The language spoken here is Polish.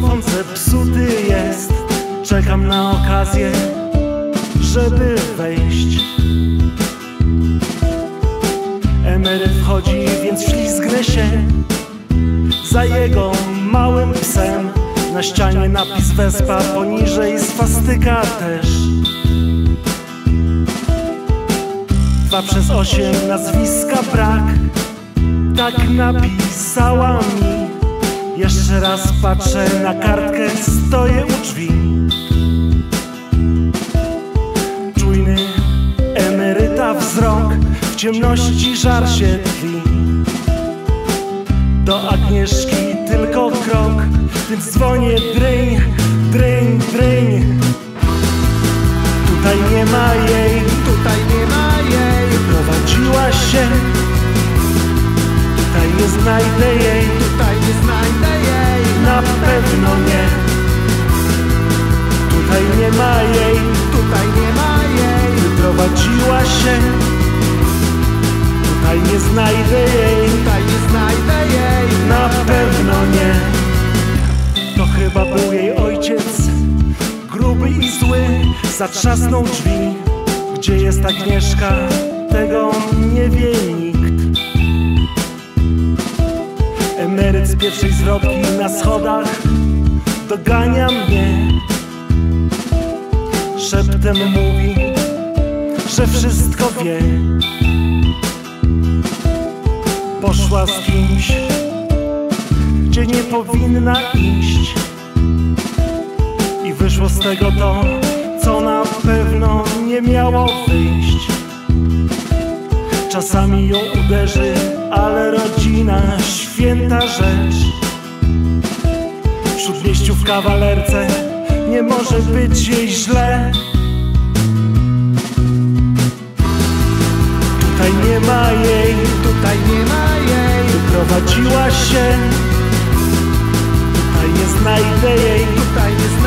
Mikrofon zepsuty jest, czekam na okazję, żeby wejść. Emeryt wchodzi, więc ślizgnę się za jego małym psem. Na ścianie napis Vespa, poniżej swastyka też. 2/8 nazwiska brak, tak napisała mi. Jeszcze raz patrzę na kartkę, stoję u drzwi. Czujny emeryta wzrok, w ciemności żar się tli. Do Agnieszki tylko krok, więc dzwonię dryń, dryń, dryń. Tutaj nie ma jej, tutaj nie ma jej. Wyprowadziła się, tutaj nie znajdę jej, tutaj nie znajdę jej. Na pewno nie. Tutaj nie ma jej, tutaj nie ma jej. Wyprowadziła się, tutaj nie znajdę jej, tutaj nie znajdę jej. Na pewno nie. To chyba był jej ojciec, gruby i zły, zatrzasnął drzwi. Gdzie jest Agnieszka, tego nie wie nikt. Emeryt z pierwszej zwrotki na schodach dogania mnie. Szeptem mówi, że wszystko wie. Poszła z kimś, gdzie nie powinna iść. I wyszło z tego to, co na pewno nie miało wyjść. Czasami ją uderzy, ale rodzina, święta rzecz. W śródmieściu w kawalerce nie może być jej źle. Tutaj nie ma jej, tutaj nie ma jej. Wyprowadziła się, tutaj nie znajdę jej, tutaj nie znajdę jej.